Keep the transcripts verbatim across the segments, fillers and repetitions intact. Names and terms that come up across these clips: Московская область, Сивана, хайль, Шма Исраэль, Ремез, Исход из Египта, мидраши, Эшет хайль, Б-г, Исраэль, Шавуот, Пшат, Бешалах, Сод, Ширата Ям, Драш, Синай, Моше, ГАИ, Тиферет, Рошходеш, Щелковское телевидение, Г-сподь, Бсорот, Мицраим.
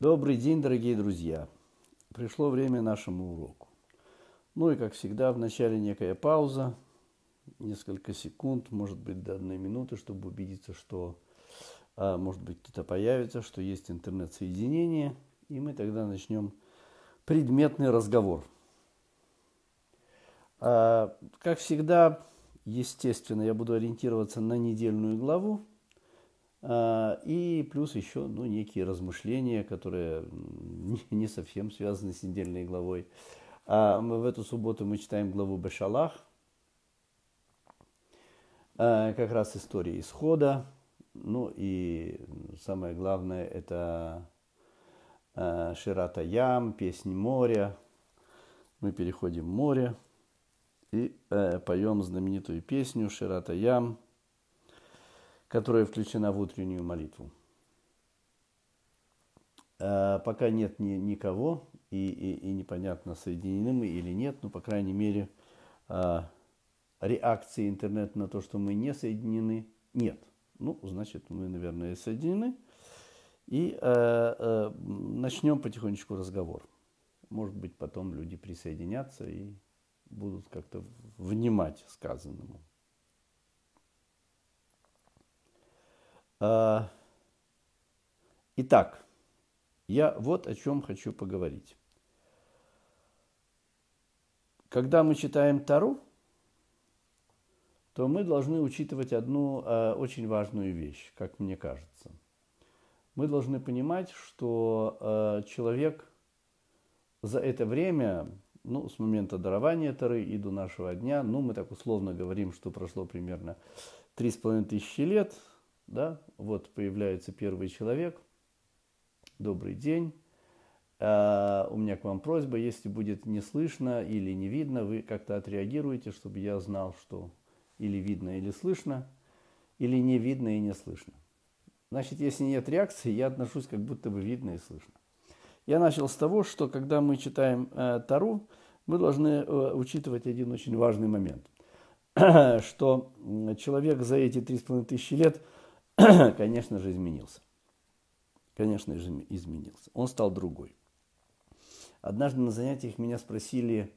Добрый день, дорогие друзья! Пришло время нашему уроку. Ну и, как всегда, в начале некая пауза, несколько секунд, может быть, до одной минуты, чтобы убедиться, что, а, может быть, кто-то появится, что есть интернет-соединение, и мы тогда начнем предметный разговор. А, как всегда, естественно, я буду ориентироваться на недельную главу, и плюс еще ну, некие размышления, которые не совсем связаны с недельной главой. В эту субботу мы читаем главу Бешалах, как раз история исхода. Ну и самое главное, это Ширата Ям, песнь моря. Мы переходим в море и поем знаменитую песню Ширата Ям, которая включена в утреннюю молитву. А, пока нет ни, никого, и, и, и непонятно, соединены мы или нет, но, по крайней мере, а, реакции интернета на то, что мы не соединены, нет. Ну, значит, мы, наверное, соединены. И а, а, начнем потихонечку разговор. Может быть, потом люди присоединятся и будут как-то внимать сказанному. Итак, я вот о чем хочу поговорить. Когда мы читаем Тору, то мы должны учитывать одну э, очень важную вещь, как мне кажется. Мы должны понимать, что э, человек за это время, ну, с момента дарования Торы и до нашего дня, ну, мы так условно говорим, что прошло примерно три с половиной тысячи лет, да, вот появляется первый человек. Добрый день. А, у меня к вам просьба, если будет не слышно или не видно, вы как-то отреагируете, чтобы я знал, что или видно, или слышно, или не видно и не слышно. Значит, если нет реакции, я отношусь, как будто бы видно и слышно. Я начал с того, что когда мы читаем э, Тору, мы должны э, учитывать один очень важный момент, что человек за эти три с половиной тысячи лет конечно же, изменился. Конечно же, изменился. Он стал другой. Однажды на занятиях меня спросили,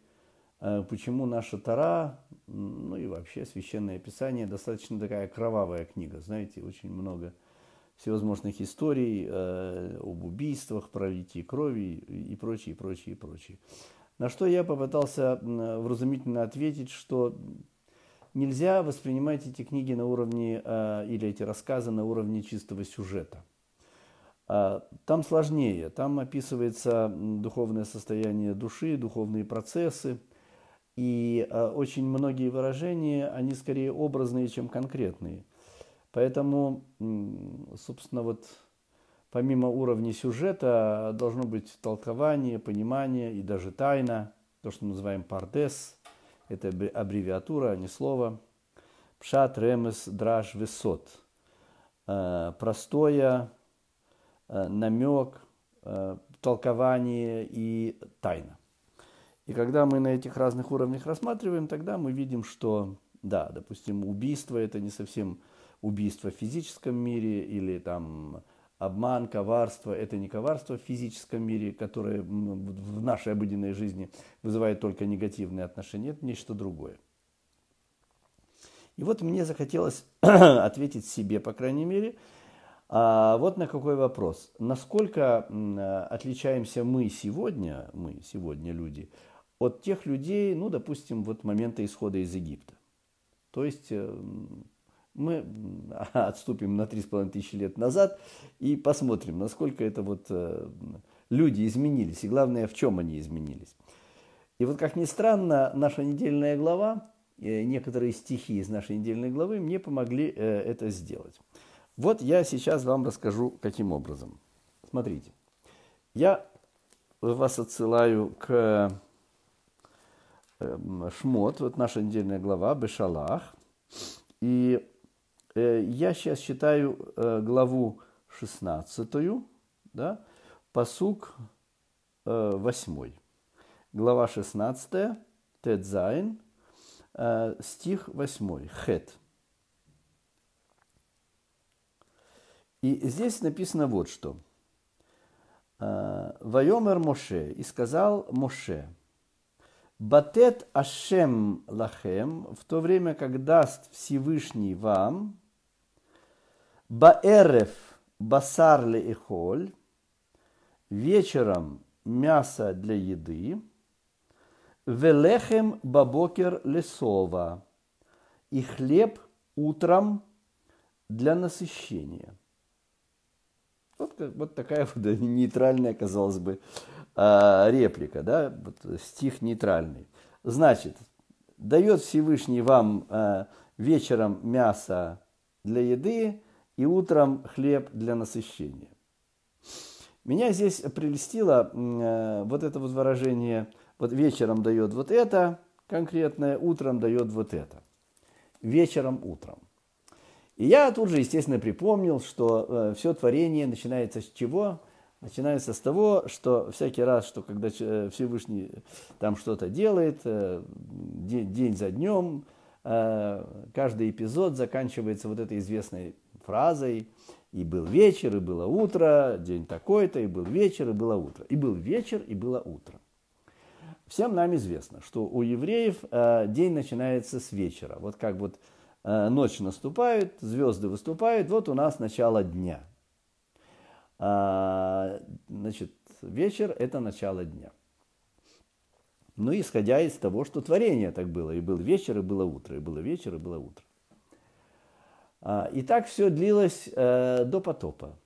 почему наша Тора, ну и вообще Священное Писание, достаточно такая кровавая книга. Знаете, очень много всевозможных историй об убийствах, пролитии крови и прочее, и прочее, и прочее. На что я попытался вразумительно ответить, что нельзя воспринимать эти книги на уровне, э, или эти рассказы на уровне чистого сюжета. Э, там сложнее, там описывается духовное состояние души, духовные процессы. И э, очень многие выражения, они скорее образные, чем конкретные. Поэтому, э, собственно, вот помимо уровня сюжета должно быть толкование, понимание и даже тайна, то, что мы называем пардес. Это аббревиатура, а не слово. Пшат, Ремез, Драш, Сод. Простое, намек, толкование и тайна. И когда мы на этих разных уровнях рассматриваем, тогда мы видим, что, да, допустим, убийство – это не совсем убийство в физическом мире, или там обман, коварство – это не коварство в физическом мире, которое в нашей обыденной жизни вызывает только негативные отношения. Это нечто другое. И вот мне захотелось ответить себе, по крайней мере, вот на какой вопрос. Насколько отличаемся мы сегодня, мы сегодня люди, от тех людей, ну, допустим, вот момента исхода из Египта. То есть мы отступим на три с половиной тысячи лет назад и посмотрим, насколько это вот люди изменились, и главное, в чем они изменились. И вот, как ни странно, наша недельная глава, некоторые стихи из нашей недельной главы мне помогли это сделать. Вот я сейчас вам расскажу, каким образом. Смотрите, я вас отсылаю к Шмот, вот наша недельная глава, Бешалах, и я сейчас читаю главу шестнадцатую, да, пасук восьмой. Глава шестнадцатая, Тедзайн, стих восьмой, Хет. И здесь написано вот что. Вайомер Моше, и сказал Моше, Батет Ашем Лахем, в то время, как даст Всевышний вам, Баэрев Басар ле эхоль, вечером мясо для еды, Велехем Бабокер лесова, и хлеб утром для насыщения. Вот, вот такая вот нейтральная, казалось бы, реплика, да? Стих нейтральный. Значит, дает Всевышний вам вечером мясо для еды и утром хлеб для насыщения. Меня здесь прелестило вот это вот выражение, вот вечером дает вот это конкретное, утром дает вот это. Вечером, утром. И я тут же, естественно, припомнил, что э, все творение начинается с чего? Начинается с того, что всякий раз, что когда э, Всевышний там что-то делает, э, день, день за днем, э, каждый эпизод заканчивается вот этой известной фразой «И был вечер, и было утро, день такой-то, и был вечер, и было утро». «И был вечер, и было утро». Всем нам известно, что у евреев э, день начинается с вечера. Вот как вот э, ночь наступает, звезды выступают, вот у нас начало дня. А, значит, вечер – это начало дня. Ну, исходя из того, что творение так было. И был вечер, и было утро, и было вечер, и было утро. А, и так все длилось э, до потопа.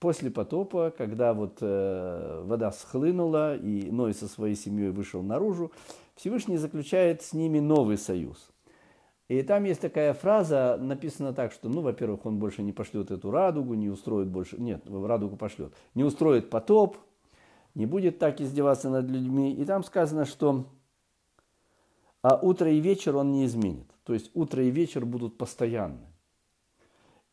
После потопа, когда вот, э, вода схлынула, и Ной со своей семьей вышел наружу, Всевышний заключает с ними новый союз. И там есть такая фраза, написана так, что, ну, во-первых, он больше не пошлет эту радугу, не устроит больше... Нет, радугу пошлет. Не устроит потоп, не будет так издеваться над людьми. И там сказано, что а утро и вечер он не изменит. То есть утро и вечер будут постоянны.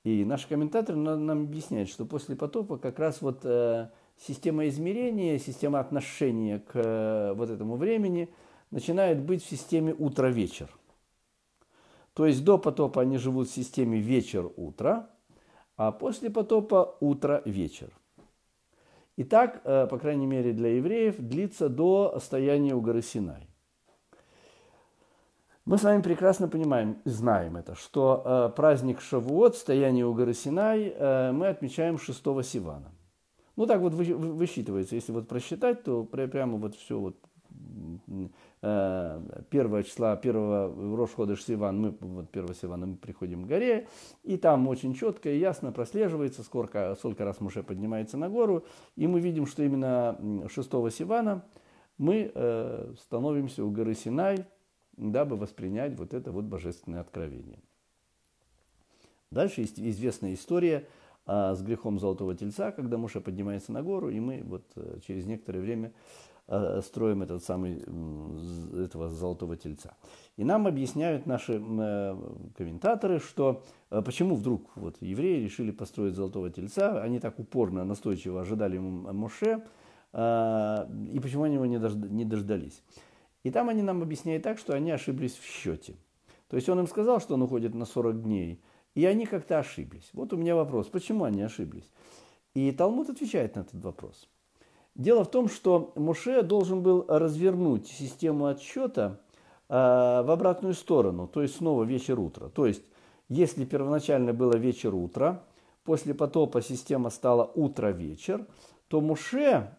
И наш комментатор нам объясняет, что после потопа как раз вот э, система измерения, система отношения к э, вот этому времени начинает быть в системе утро-вечер. То есть до потопа они живут в системе вечер-утро, а после потопа утро-вечер. И так, э, по крайней мере для евреев, длится до стояния у горы Синай. Мы с вами прекрасно понимаем, знаем это, что э, праздник Шавуот, стояние у горы Синай, э, мы отмечаем шестого Сивана. Ну, так вот вы, вы, высчитывается, если вот просчитать, то при, прямо вот все, вот, э, первого числа, первого Рошходеш Сиван, мы, вот первого Сивана мы приходим к горе, и там очень четко и ясно прослеживается, сколько, сколько раз Моше поднимается на гору, и мы видим, что именно шестого Сивана мы э, становимся у горы Синай, дабы воспринять вот это вот божественное откровение. Дальше есть известная история а, с грехом Золотого Тельца, когда Моше поднимается на гору, и мы вот а, через некоторое время а, строим этот самый, этого Золотого Тельца. И нам объясняют наши а, комментаторы, что а, почему вдруг вот, евреи решили построить Золотого Тельца, они так упорно, настойчиво ожидали Моше, а, и почему они его не, дожд- не дождались. И там они нам объясняют так, что они ошиблись в счете. То есть он им сказал, что он уходит на сорок дней, и они как-то ошиблись. Вот у меня вопрос, почему они ошиблись? И Талмуд отвечает на этот вопрос. Дело в том, что Моше должен был развернуть систему отсчета э, в обратную сторону, то есть снова вечер-утро. То есть если первоначально было вечер-утро, после потопа система стала утро-вечер, то Моше...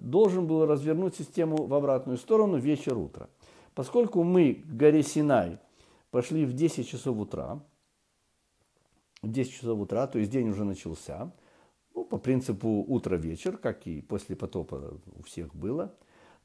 должен был развернуть систему в обратную сторону вечер-утро. Поскольку мы к горе Синай пошли в десять часов утра, в десять часов утра, то есть день уже начался, ну, по принципу утро-вечер, как и после потопа у всех было,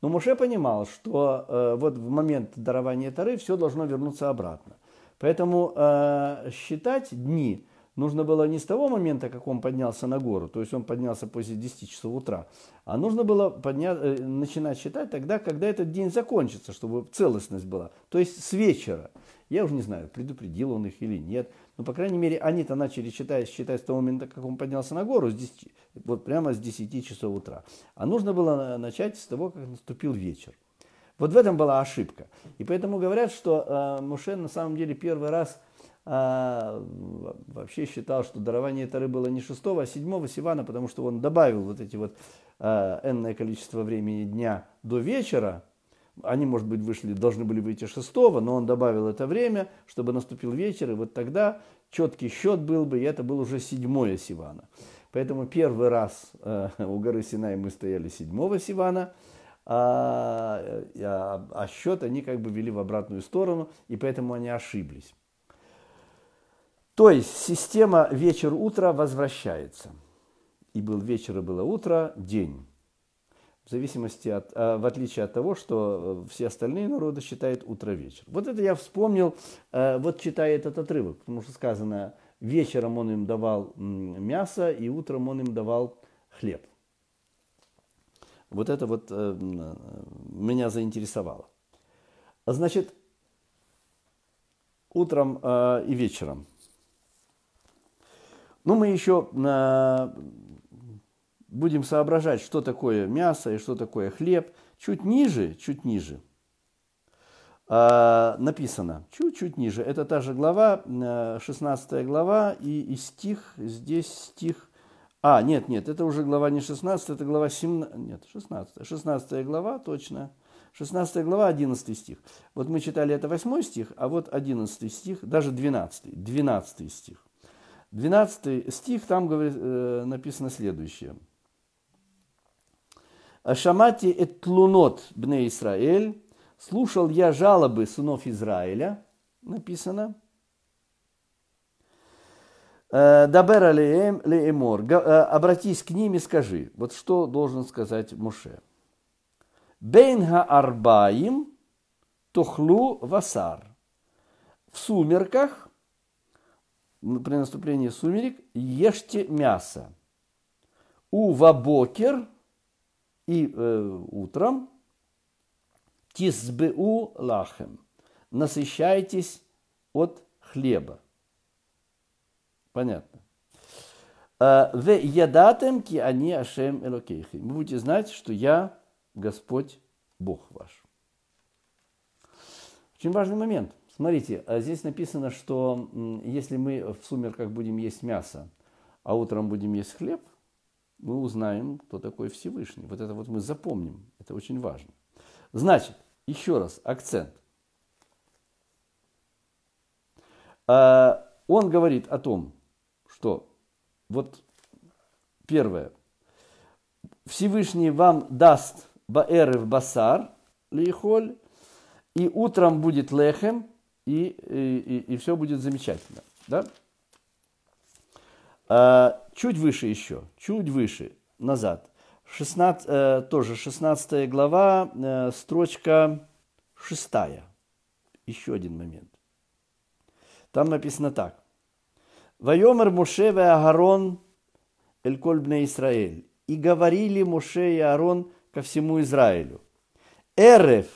но Моше понимал, что э, вот в момент дарования Торы все должно вернуться обратно. Поэтому э, считать дни... нужно было не с того момента, как он поднялся на гору, то есть он поднялся после десяти часов утра, а нужно было подня... начинать считать тогда, когда этот день закончится, чтобы целостность была, то есть с вечера. Я уже не знаю, предупредил он их или нет, но, по крайней мере, они-то начали считать, считать с того момента, как он поднялся на гору, с десяти... вот прямо с десяти часов утра. А нужно было начать с того, как наступил вечер. Вот в этом была ошибка. И поэтому говорят, что э, Моше на самом деле первый раз а, вообще считал, что дарование Торы было не шестого, а седьмого Сивана, потому что он добавил вот эти вот а, энное количество времени дня до вечера. Они, может быть, вышли, должны были выйти шестого, но он добавил это время, чтобы наступил вечер, и вот тогда четкий счет был бы, и это был уже седьмое Сивана. Поэтому первый раз э, у горы Синай мы стояли седьмого Сивана, а, а, а счет они как бы вели в обратную сторону, и поэтому они ошиблись. То есть система вечер-утро возвращается. И был вечер, и было утро, день. В зависимости от, в отличие от того, что все остальные народы считают утро-вечер. Вот это я вспомнил, вот читая этот отрывок, потому что сказано, вечером он им давал мясо, и утром он им давал хлеб. Вот это вот меня заинтересовало. Значит, утром и вечером. Ну, мы еще... будем соображать, что такое мясо и что такое хлеб. Чуть ниже, чуть ниже э, написано, чуть-чуть ниже. Это та же глава, э, шестнадцатая глава, и, и стих, здесь стих... А, нет, нет, это уже глава не шестнадцатая, это глава семнадцатая, нет, шестнадцатая. шестнадцатая глава, точно. шестнадцатая глава, одиннадцатый стих. Вот мы читали это восьмой стих, а вот одиннадцатый стих, даже двенадцатый, двенадцатый стих. двенадцатый стих, там говорит, э, написано следующее. «Шамати этлунот бне Исраэль», «слушал я жалобы сынов Израиля», написано. «Дабер алеем леэмор», «обратись к ним и скажи». Вот что должен сказать Моше. «Бейн ха-арбаим тохлу васар». «В сумерках, при наступлении сумерек, ешьте мясо». «У вабокер», и э, утром «тизбеу лахем», насыщайтесь от хлеба. Понятно. «Ве ядатем ки ани ашем элокейхи», вы будете знать, что я Господь Бог ваш. Очень важный момент. Смотрите, здесь написано, что если мы в сумерках будем есть мясо, а утром будем есть хлеб, мы узнаем, кто такой Всевышний. Вот это вот мы запомним. Это очень важно. Значит, еще раз акцент. Он говорит о том, что вот первое. Всевышний вам даст баэрев басар лейхоль, и утром будет лехем, и, и, и, и все будет замечательно. Да? Чуть выше еще, чуть выше, назад. шестнадцать, тоже шестнадцатая глава, строчка шестая. Еще один момент. Там написано так. «Вайомер Моше ве Аарон эль коль бне Исраэль». «И говорили Моше и Аарон ко всему Израилю». «Эрев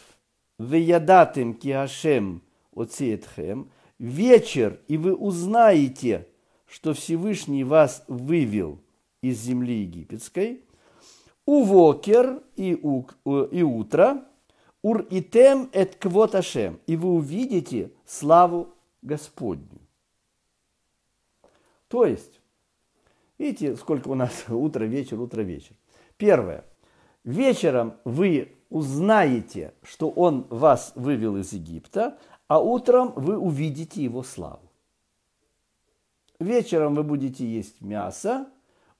ве ядатем ки Ашем оци этхем». «Вечер, и вы узнаете, что Всевышний вас вывел из земли египетской, увокер и, у, и утро, ур итем эт квот Ашем, и вы увидите славу Господню». То есть, видите, сколько у нас утро, вечер, утро, вечер. Первое. Вечером вы узнаете, что Он вас вывел из Египта, а утром вы увидите Его славу. Вечером вы будете есть мясо,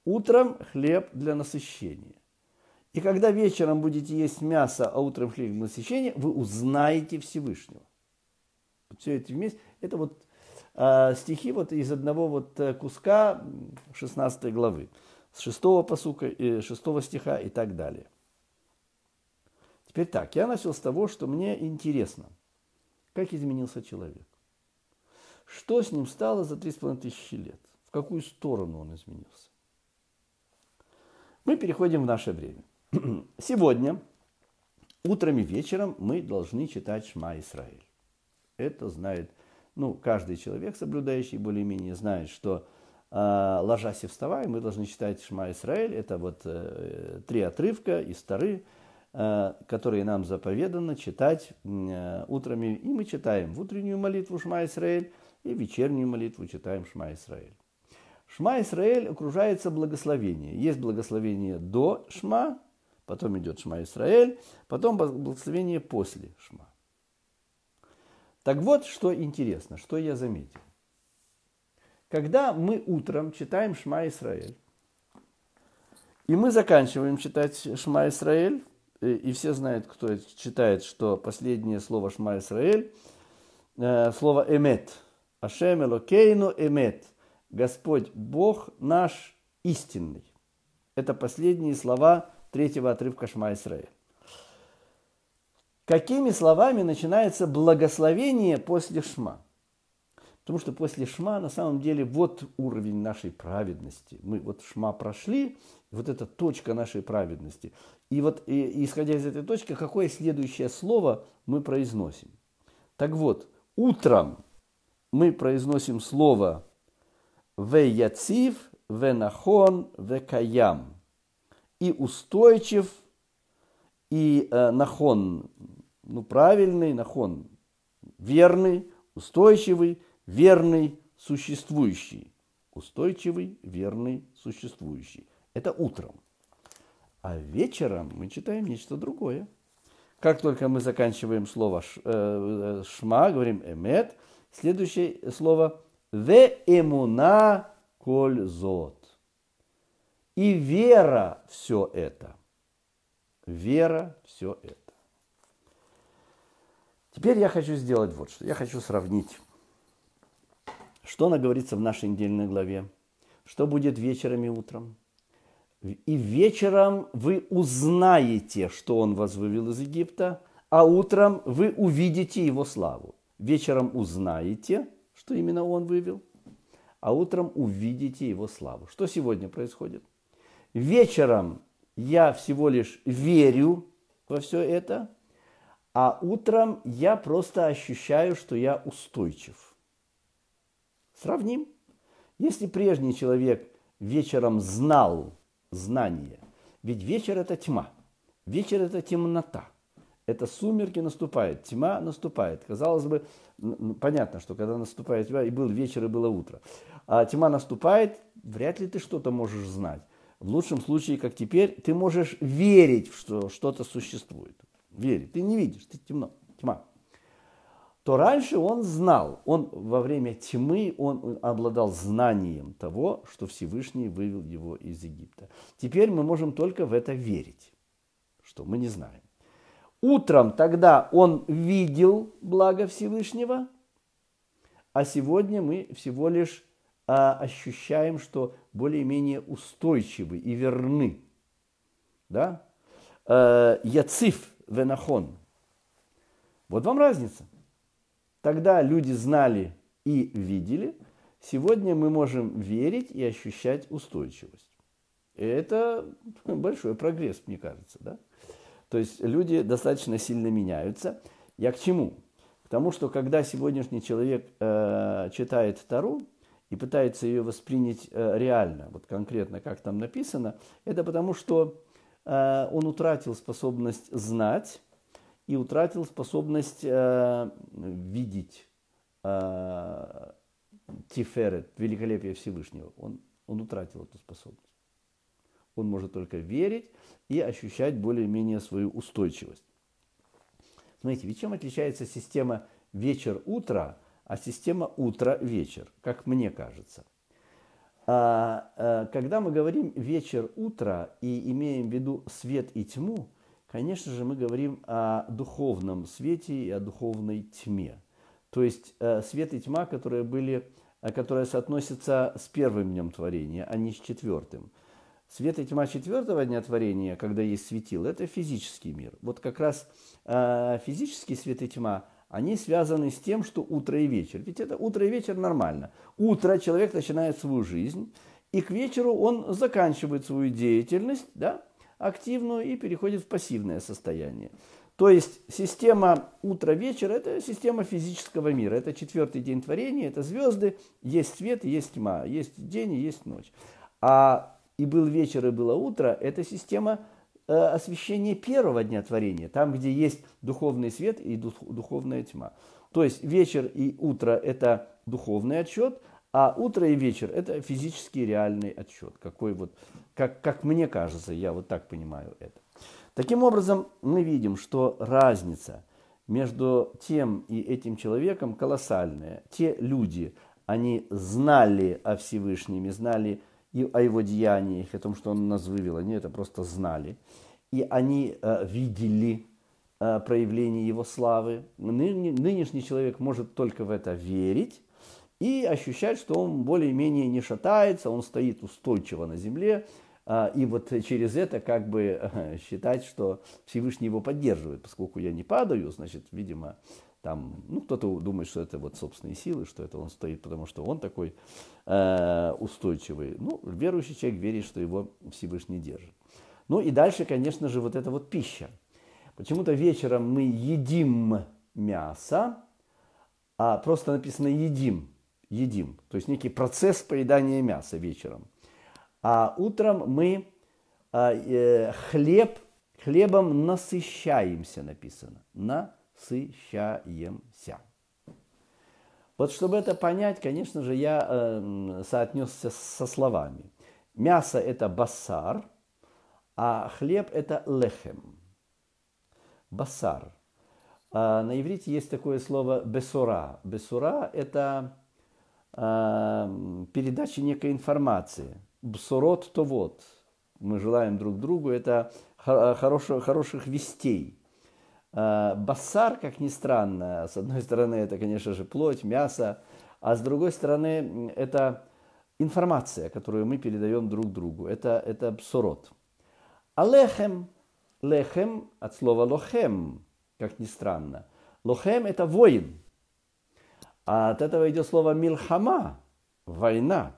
утром хлеб для насыщения. И когда вечером будете есть мясо, а утром хлеб для насыщения, вы узнаете Всевышнего. Все это вместе. Это вот э, стихи вот из одного вот куска шестнадцатой главы. С шестого пасука, э, шестого стиха и так далее. Теперь так, я начал с того, что мне интересно, как изменился человек. Что с ним стало за три с половиной тысячи лет? В какую сторону он изменился? Мы переходим в наше время. Сегодня, утром и вечером, мы должны читать Шма Исраэль. Это знает, ну, каждый человек, соблюдающий, более-менее знает, что э, ложась и вставая, мы должны читать Шма Исраэль. Это вот э, три отрывка из Торы, которые нам заповедано читать утром. И мы читаем в утреннюю молитву Шма Исраэль, и вечернюю молитву читаем Шма Исраэль. Шма Исраэль окружается благословение. Есть благословение до Шма, потом идет Шма Исраэль, потом благословение после Шма. Так вот, что интересно, что я заметил. Когда мы утром читаем Шма Исраэль, и мы заканчиваем читать Шма Исраэль, и все знают, кто это читает, что последнее слово Шма Исраэль, слово «эмет», «Ашем Элокейну эмет», «Господь Бог наш истинный». Это последние слова третьего отрывка Шма Исраэль. Какими словами начинается благословение после Шма? Потому что после Шма на самом деле вот уровень нашей праведности. Мы вот Шма прошли, вот эта точка нашей праведности. И вот и, исходя из этой точки, какое следующее слово мы произносим? Так вот, утром мы произносим слово «ве яцив, ве нахон, ве каям». И устойчив, и э, нахон, ну правильный, нахон верный, устойчивый, верный, существующий. Устойчивый, верный, существующий. Это утром. А вечером мы читаем нечто другое. Как только мы заканчиваем слово «шма», говорим «эмет», следующее слово «ве эмуна коль зот». И вера все это. Вера все это. Теперь я хочу сделать вот что. Я хочу сравнить. Что наговорится в нашей недельной главе? Что будет вечером и утром? И вечером вы узнаете, что он вас вывел из Египта, а утром вы увидите его славу. Вечером узнаете, что именно он вывел, а утром увидите его славу. Что сегодня происходит? Вечером я всего лишь верю во все это, а утром я просто ощущаю, что я устойчив. Сравним. Если прежний человек вечером знал знание, ведь вечер – это тьма, вечер – это темнота, это сумерки наступает, тьма наступает. Казалось бы, понятно, что когда наступает тьма, и был вечер, и было утро, а тьма наступает, вряд ли ты что-то можешь знать. В лучшем случае, как теперь, ты можешь верить, что что-то существует. Верить. Ты не видишь, ты темно, тьма. То раньше он знал, он во время тьмы, он обладал знанием того, что Всевышний вывел его из Египта. Теперь мы можем только в это верить, что мы не знаем. Утром тогда он видел благо Всевышнего, а сегодня мы всего лишь а, ощущаем, что более-менее устойчивы и верны. Да? Яциф венахон. Вот вам разница. Тогда люди знали и видели. Сегодня мы можем верить и ощущать устойчивость. И это большой прогресс, мне кажется. Да? То есть люди достаточно сильно меняются. Я к чему? К тому, что когда сегодняшний человек э, читает Тору и пытается ее воспринять э, реально, вот конкретно как там написано, это потому, что э, он утратил способность знать, и утратил способность э, видеть э, Тиферет, великолепие Всевышнего. Он, он утратил эту способность. Он может только верить и ощущать более-менее свою устойчивость. Смотрите, ведь чем отличается система вечер-утро, а система утро-вечер, как мне кажется. А, а, когда мы говорим вечер-утро и имеем в виду свет и тьму, конечно же, мы говорим о духовном свете и о духовной тьме. То есть свет и тьма, которые, были, которые соотносятся с первым днем творения, а не с четвертым. Свет и тьма четвертого дня творения, когда есть светило, это физический мир. Вот как раз физический свет и тьма, они связаны с тем, что утро и вечер. Ведь это утро и вечер нормально. Утро человек начинает свою жизнь, и к вечеру он заканчивает свою деятельность, да? Активную и переходит в пассивное состояние. То есть система утро-вечер – это система физического мира. Это четвертый день творения, это звезды, есть свет, есть тьма, есть день и есть ночь. А и был вечер, и было утро – это система э, освещения первого дня творения, там, где есть духовный свет и дух, духовная тьма. То есть вечер и утро – это духовный отчет, а утро и вечер – это физический реальный отчет. Какой вот, как, как мне кажется, я вот так понимаю это. Таким образом, мы видим, что разница между тем и этим человеком колоссальная. Те люди, они знали о Всевышнем, знали и о его деяниях, о том, что он нас вывел. Они это просто знали. И они э, видели э, проявление его славы. Ныне, нынешний человек может только в это верить и ощущать, что он более-менее не шатается, он стоит устойчиво на земле. И вот через это как бы считать, что Всевышний его поддерживает. Поскольку я не падаю, значит, видимо, там, ну, кто-то думает, что это вот собственные силы, что это он стоит, потому что он такой э, устойчивый. Ну, верующий человек верит, что его Всевышний держит. Ну и дальше, конечно же, вот эта вот пища. Почему-то вечером мы едим мясо, а просто написано «едим», «едим». То есть некий процесс поедания мяса вечером. А утром мы э, хлеб, хлебом насыщаемся, написано. Насыщаемся. Вот чтобы это понять, конечно же, я э, соотнесся со словами. Мясо – это басар, а хлеб – это лехем. Басар. Э, на иврите есть такое слово бесура. Бесура – это э, передача некой информации. Бсорот то вот. Мы желаем друг другу. Это хороших, хороших вестей. Басар, как ни странно, с одной стороны, это, конечно же, плоть, мясо, а с другой стороны, это информация, которую мы передаем друг другу. Это, это бсорот. А лехем, лехем от слова лохем, как ни странно. Лохем – это воин. А от этого идет слово милхама, война.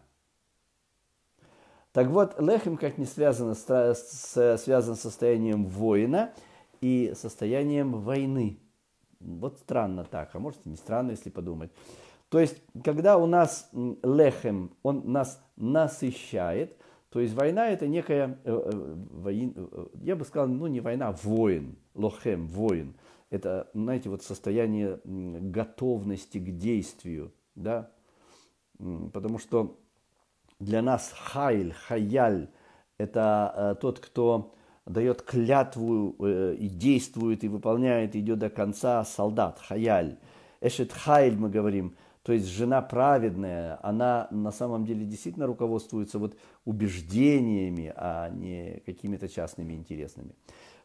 Так вот, лехем, как ни связано, связан с состоянием воина и состоянием войны. Вот странно так, а может и не странно, если подумать. То есть, когда у нас лехем, он нас насыщает, то есть война это некая, я бы сказал, ну не война, а воин, лохем, воин. Это, знаете, вот состояние готовности к действию, да, потому что для нас хайль, хайяль – это э, тот, кто дает клятву э, и действует, и выполняет, и идет до конца, солдат, хайяль. Эшет хайль мы говорим, то есть жена праведная, она на самом деле действительно руководствуется вот убеждениями, а не какими-то частными интересными.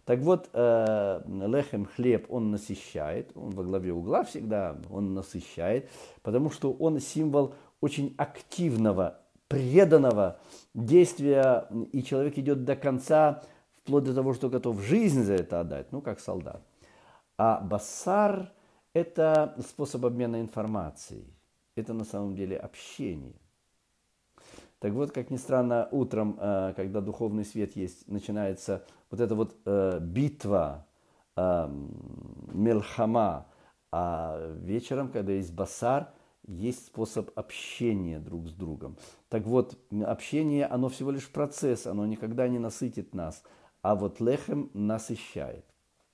Так вот, э, лехем, хлеб, он насыщает, он во главе угла всегда, он насыщает, потому что он символ очень активного, преданного действия, и человек идет до конца, вплоть до того, что готов жизнь за это отдать, ну, как солдат. А басар – это способ обмена информацией, это на самом деле общение. Так вот, как ни странно, утром, когда духовный свет есть, начинается вот эта вот битва, мелхама, а вечером, когда есть басар, есть способ общения друг с другом. Так вот, общение, оно всего лишь процесс, оно никогда не насытит нас. А вот лехем насыщает.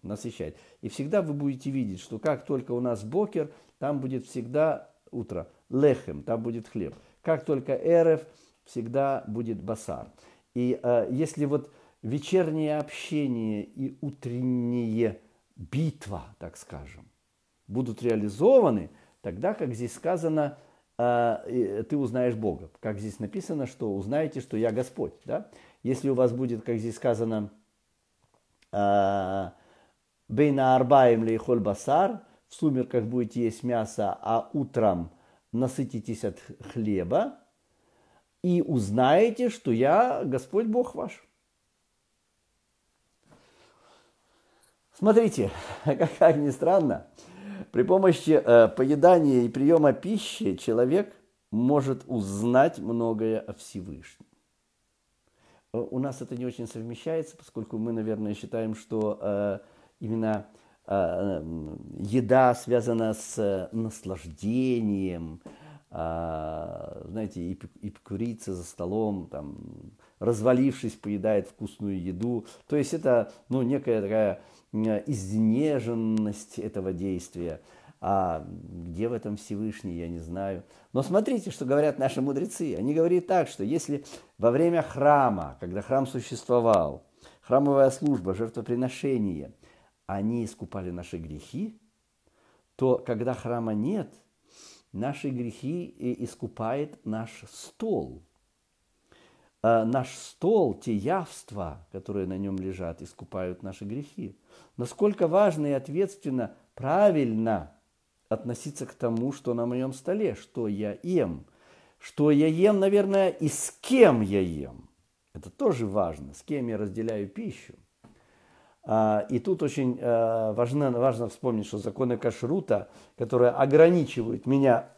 насыщает. И всегда вы будете видеть, что как только у нас бокер, там будет всегда утро. Лехем, там будет хлеб. Как только эрев, всегда будет басар. И э, если вот вечернее общение и утреннее битва, так скажем, будут реализованы, тогда, как здесь сказано, ты узнаешь Бога. Как здесь написано, что узнаете, что я Господь. Да? Если у вас будет, как здесь сказано, «Бейна арбаем лейхоль басар», в сумерках будете есть мясо, а утром насытитесь от хлеба, и узнаете, что я Господь Бог ваш. Смотрите, как ни странно. При помощи э, поедания и приема пищи человек может узнать многое о Всевышнем. У нас это не очень совмещается, поскольку мы, наверное, считаем, что э, именно э, еда связана с наслаждением, э, знаете, эпикурийцы за столом, там, развалившись, поедает вкусную еду. То есть это ну, некая такая изнеженность этого действия. А где в этом Всевышний, я не знаю. Но смотрите, что говорят наши мудрецы. Они говорят так, что если во время храма, когда храм существовал, храмовая служба, жертвоприношение, они искупали наши грехи, то когда храма нет, наши грехи искупает наш стол. Наш стол, те явства, которые на нем лежат, искупают наши грехи. Насколько важно и ответственно, правильно относиться к тому, что на моем столе, что я ем. Что я ем, наверное, и с кем я ем. Это тоже важно, с кем я разделяю пищу. И тут очень важно, важно вспомнить, что законы Кашрута, которые ограничивают меня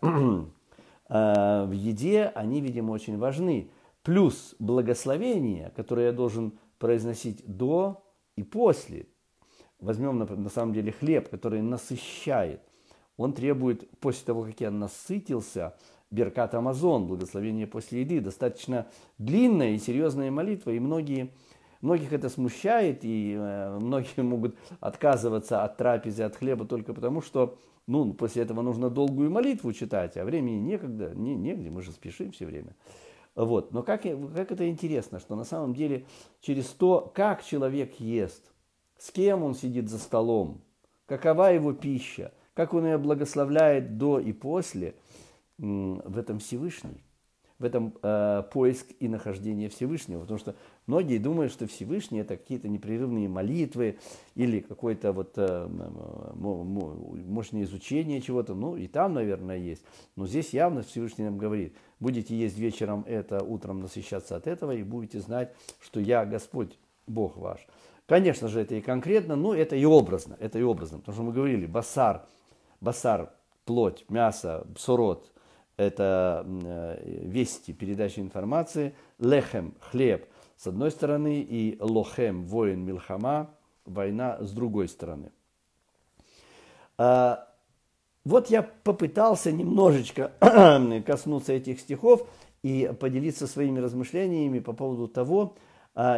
в еде, они, видимо, очень важны. Плюс благословение, которое я должен произносить до и после. Возьмем, на самом деле, хлеб, который насыщает. Он требует, после того, как я насытился, беркат Амазон, благословение после еды. Достаточно длинная и серьезная молитва, и многие, многих это смущает, и э, многие могут отказываться от трапезы, от хлеба только потому, что ну, после этого нужно долгую молитву читать, а времени некогда, не, негде, мы же спешим все время. Вот. Но как, как это интересно, что на самом деле через то, как человек ест, с кем он сидит за столом, какова его пища, как он ее благословляет до и после, в этом Всевышний, в этом э, поиск и нахождение Всевышнего. Потому что многие думают, что Всевышний – это какие-то непрерывные молитвы или какое-то вот, э, мощное изучение чего-то. Ну, и там, наверное, есть. Но здесь явно Всевышний нам говорит, будете есть вечером это, утром насыщаться от этого, и будете знать, что я Господь, Бог ваш. Конечно же, это и конкретно, но это и образно, это и образно. Потому что мы говорили, басар, басар, плоть, мясо, бсорот, это вести, передача информации, лехем, хлеб, с одной стороны, и лохем, воин, милхама, война, с другой стороны. Вот я попытался немножечко коснуться этих стихов и поделиться своими размышлениями по поводу того,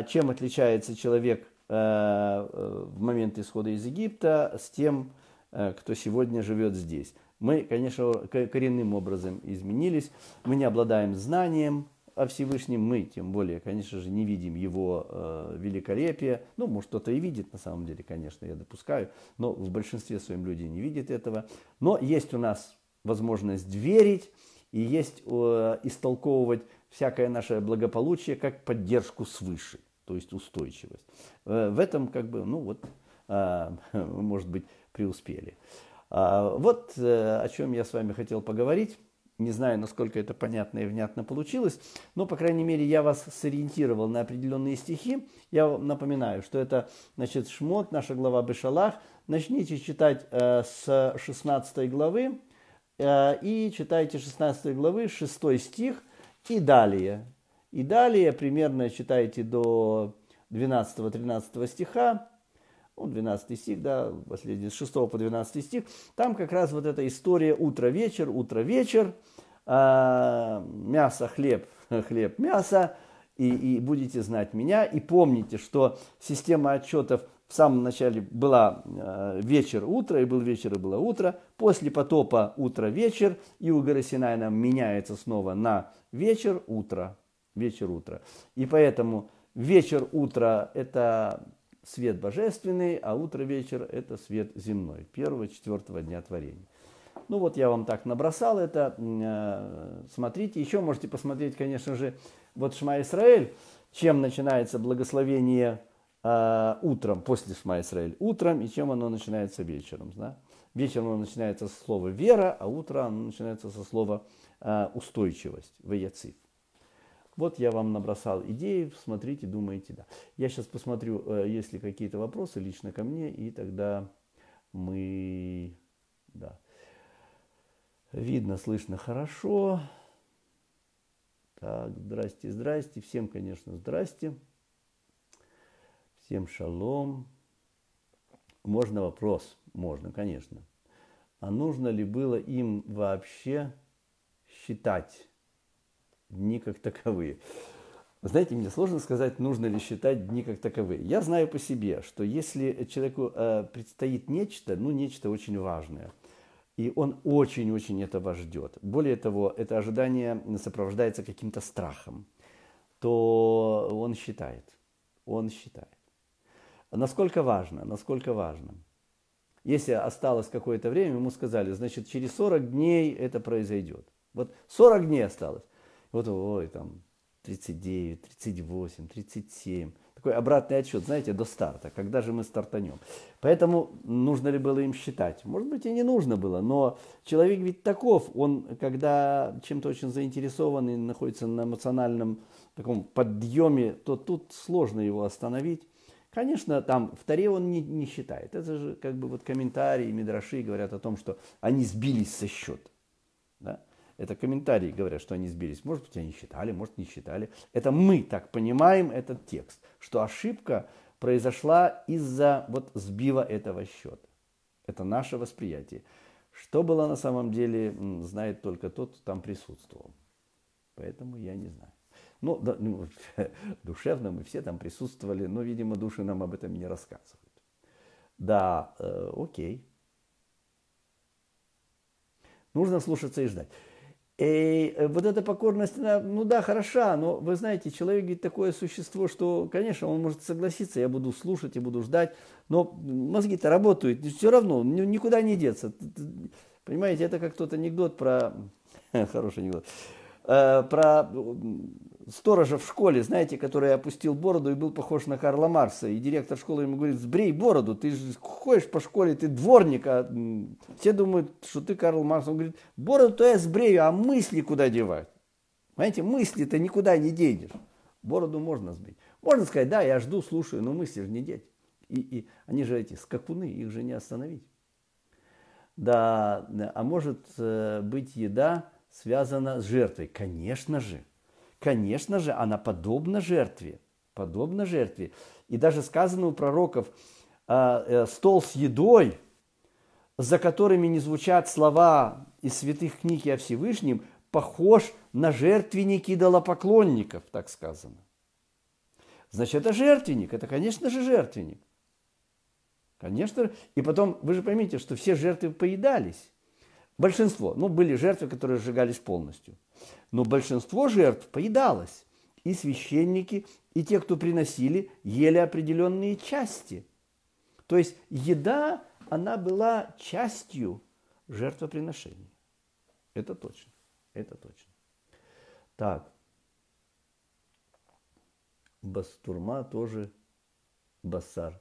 чем отличается человек в момент исхода из Египта с тем, кто сегодня живет здесь. Мы, конечно, коренным образом изменились. Мы не обладаем знанием о Всевышнем. Мы, тем более, конечно же, не видим его э, великолепия. Ну, может, кто-то и видит, на самом деле, конечно, я допускаю. Но в большинстве своем люди не видят этого. Но есть у нас возможность верить и есть э, истолковывать всякое наше благополучие как поддержку свыше, то есть устойчивость. Э, в этом, как бы, ну вот, э, может быть, преуспели. Вот о чем я с вами хотел поговорить. Не знаю, насколько это понятно и внятно получилось, но, по крайней мере, я вас сориентировал на определенные стихи. Я вам напоминаю, что это, значит, Шмот, наша глава Бешалах. Начните читать э, с шестнадцатой главы э, и читайте шестнадцатой главы, шестой стих и далее. И далее примерно читайте до двенадцатого-тринадцатого стиха. двенадцатый стих, да, последний, с шестого по двенадцатый стих, там как раз вот эта история утро-вечер, утро-вечер, э, мясо, хлеб, хлеб, мясо, и, и будете знать меня. И помните, что система отчетов в самом начале была э, вечер-утро, и был вечер, и было утро. После потопа утро-вечер, и у горы Синай нам меняется снова на вечер-утро, вечер-утро. И поэтому вечер-утро – это свет божественный, а утро-вечер – это свет земной, первого, четвертого дня творения. Ну вот я вам так набросал это, смотрите. Еще можете посмотреть, конечно же, вот Шма Исраэль, чем начинается благословение э, утром, после Шма Исраэль утром, и чем оно начинается вечером. Да? Вечером оно начинается со слова «вера», а утро оно начинается со слова э, «устойчивость», «ваяциф». Вот я вам набросал идеи, смотрите, думаете, да. Я сейчас посмотрю, есть ли какие-то вопросы лично ко мне, и тогда мы, да, видно, слышно хорошо. Так, здрасте, здрасте, всем, конечно, здрасте, всем шалом. Можно вопрос? Можно, конечно. А нужно ли было им вообще считать дни как таковые? Знаете, мне сложно сказать, нужно ли считать дни как таковые. Я знаю по себе, что если человеку э, предстоит нечто, ну, нечто очень важное, И он очень-очень этого ждет. Более того, это ожидание сопровождается каким-то страхом. То он считает, он считает. Насколько важно, насколько важно. Если осталось какое-то время, ему сказали, значит, через сорок дней это произойдет. Вот сорок дней осталось. Вот, ой, там, тридцать девять, тридцать восемь, тридцать семь. Такой обратный отсчет, знаете, до старта, когда же мы стартанем. Поэтому нужно ли было им считать? Может быть, и не нужно было, но человек ведь таков. Он, когда чем-то очень заинтересован и находится на эмоциональном таком подъеме, то тут сложно его остановить. Конечно, там в Торе он не, не считает. Это же как бы вот комментарии, мидраши говорят о том, что они сбились со счета. Да? Это комментарии говорят, что они сбились. Может быть, они считали, может, не считали. Это мы так понимаем этот текст, что ошибка произошла из-за вот сбива этого счета. Это наше восприятие. Что было на самом деле, знает только тот, кто там присутствовал. Поэтому я не знаю. Ну, да, ну, душевно мы все там присутствовали, но, видимо, души нам об этом не рассказывают. Да, э, окей. Нужно слушаться и ждать. И э, вот эта покорность, она, ну да, хороша, но, вы знаете, человек ведь такое существо, что, конечно, он может согласиться, я буду слушать и буду ждать, но мозги-то работают, все равно, никуда не деться. Понимаете, это как тот анекдот про... Хороший анекдот. Про сторожа в школе, знаете, который опустил бороду и был похож на Карла Маркса. И директор школы ему говорит, сбрей бороду, ты же ходишь по школе, ты дворник, а все думают, что ты Карл Маркс. Он говорит, бороду-то я сбрею, а мысли куда девать? Понимаете, мысли-то никуда не денешь. Бороду можно сбить. Можно сказать, да, я жду, слушаю, но мысли же не деть. И, и они же эти скакуны, их же не остановить. Да, а может быть еда... связана с жертвой. Конечно же. Конечно же, она подобна жертве. Подобна жертве. И даже сказано у пророков, стол с едой, за которыми не звучат слова из святых книг о Всевышнем, похож на жертвенник идолопоклонников, так сказано. Значит, это жертвенник. Это, конечно же, жертвенник. Конечно. И потом, вы же поймите, что все жертвы поедались. Большинство, ну, были жертвы, которые сжигались полностью, но большинство жертв поедалось. И священники, и те, кто приносили, ели определенные части. То есть еда, она была частью жертвоприношения. Это точно, это точно. Так, бастурма тоже басар.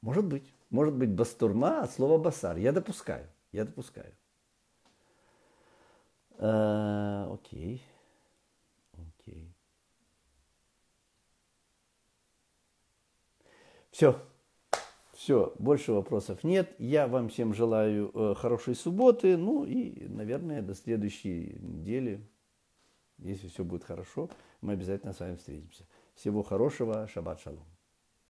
Может быть, может быть бастурма от слова басар. Я допускаю, я допускаю. Окей, окей. Все, все, больше вопросов нет. Я вам всем желаю э, хорошей субботы, ну и, наверное, до следующей недели, если все будет хорошо, мы обязательно с вами встретимся. Всего хорошего, шаббат шалом.